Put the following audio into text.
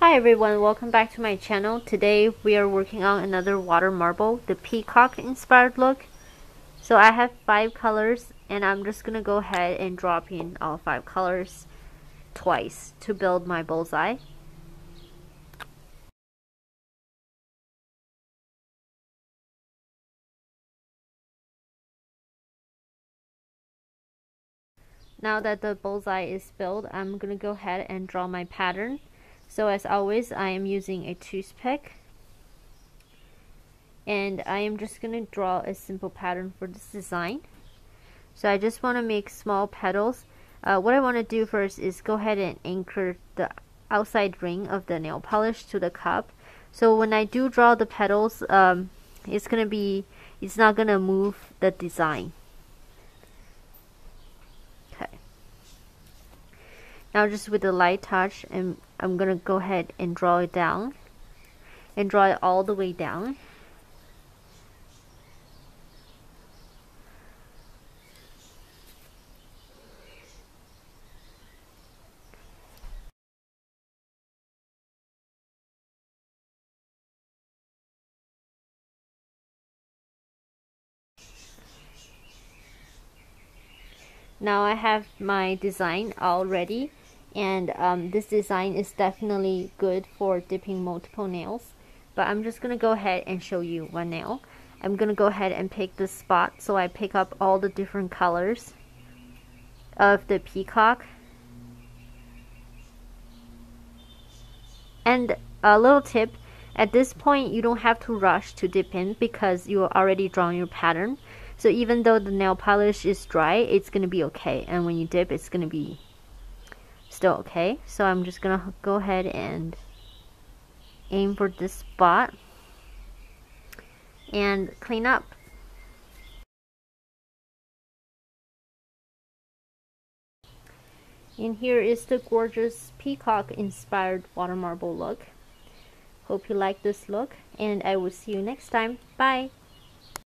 Hi everyone, welcome back to my channel. Today we are working on another water marble, the peacock inspired look. So I have 5 colors and I'm just gonna go ahead and drop in all 5 colors twice to build my bullseye. Now that the bullseye is built, I'm gonna go ahead and draw my pattern. So as always, I am using a toothpick and I am just going to draw a simple pattern for this design. So I just want to make small petals. What I want to do first is go ahead and anchor the outside ring of the nail polish to the cup. So when I do draw the petals, it's not going to move the design. Now just with a light touch, and I'm gonna go ahead and draw it down and draw it all the way down. Now I have my design all ready. And this design is definitely good for dipping multiple nails, but I'm just going to go ahead and show you one nail. I'm going to go ahead and pick this spot, so I pick up all the different colors of the peacock. And a little tip, at this point you don't have to rush to dip in because you're already drawing your pattern. So even though the nail polish is dry, it's going to be okay, and when you dip it's going to be still okay. So I'm just gonna go ahead and aim for this spot and clean up. And here is the gorgeous peacock inspired water marble look. Hope you like this look and I will see you next time. Bye.